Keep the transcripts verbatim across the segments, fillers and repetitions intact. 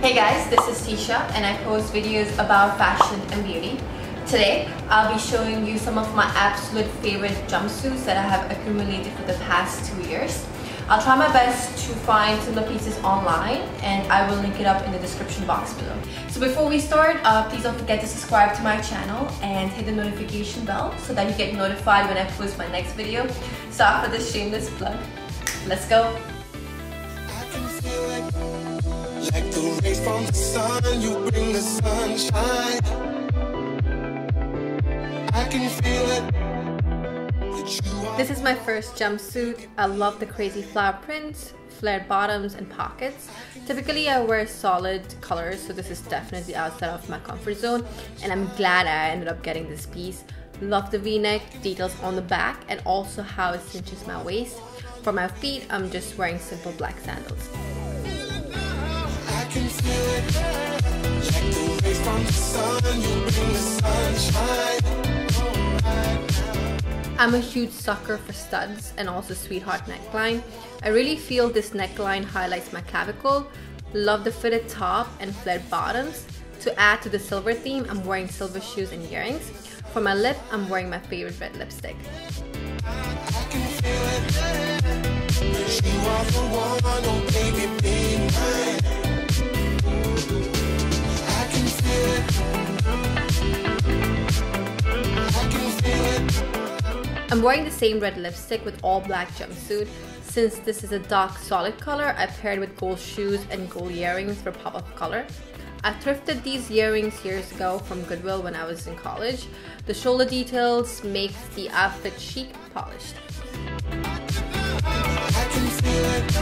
Hey guys, this is Tisha and I post videos about fashion and beauty. Today, I'll be showing you some of my absolute favorite jumpsuits that I have accumulated for the past two years. I'll try my best to find similar pieces online and I will link it up in the description box below. So before we start, uh, please don't forget to subscribe to my channel and hit the notification bell so that you get notified when I post my next video. So after this shameless plug, let's go! I can feel it, like the rays from the sun, you bring the sunshine. I can feel it. This is my first jumpsuit. I love the crazy flower prints, flared bottoms and pockets. Typically I wear solid colors, so this is definitely outside of my comfort zone and I'm glad I ended up getting this piece. Love the v-neck, details on the back and also how it cinches my waist. For my feet, I'm just wearing simple black sandals. I can feel it, like the rays from the sun, you bring the sunshine. I'm a huge sucker for studs and also sweetheart neckline. I really feel this neckline highlights my clavicle. Love the fitted top and flared bottoms. To add to the silver theme, I'm wearing silver shoes and earrings. For my lip, I'm wearing my favorite red lipstick. I'm wearing the same red lipstick with all black jumpsuit. Since this is a dark solid color, I paired with gold shoes and gold earrings for pop up color. I thrifted these earrings years ago from Goodwill when I was in college. The shoulder details make the outfit chic and polished. I can feel it.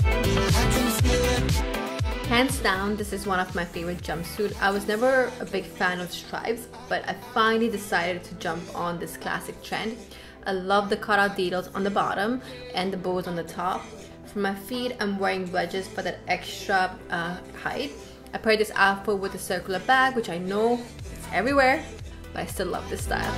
I can feel it. Hands down, this is one of my favorite jumpsuits. I was never a big fan of stripes, but I finally decided to jump on this classic trend. I love the cutout details on the bottom and the bows on the top. For my feet, I'm wearing wedges for that extra uh, height. I paired this outfit with a circular bag, which I know is everywhere, but I still love this style.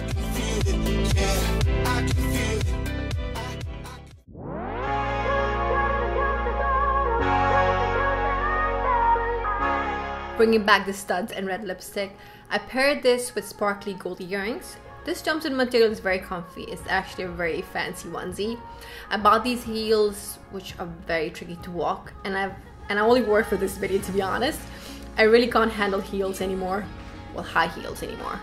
Bringing back the studs and red lipstick, I paired this with sparkly gold earrings. This jumpsuit material is very comfy. It's actually a very fancy onesie. I bought these heels, which are very tricky to walk, and I've and I only wore it for this video, to be honest. I really can't handle heels anymore, well, high heels anymore.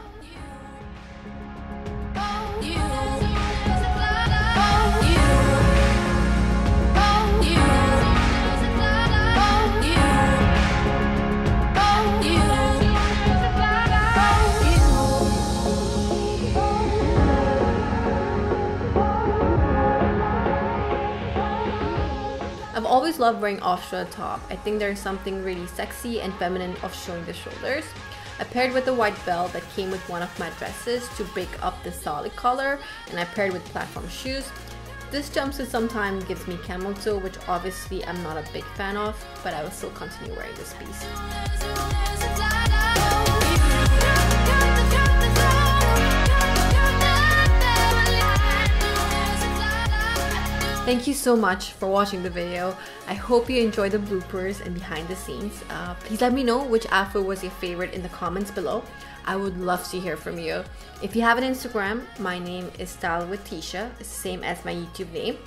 I always love wearing off-shoulder top. I think there's something really sexy and feminine of showing the shoulders. I paired with a white belt that came with one of my dresses to break up the solid color, and I paired with platform shoes. This jumpsuit sometimes gives me camel toe, which obviously I'm not a big fan of, but I will still continue wearing this piece. Thank you so much for watching the video. I hope you enjoy the bloopers and behind the scenes. Uh, please let me know which outfit was your favorite in the comments below. I would love to hear from you. If you have an Instagram, my name is Style with Tisha. It's the same as my YouTube name.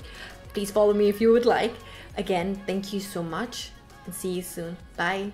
Please follow me if you would like. Again, thank you so much and see you soon. Bye.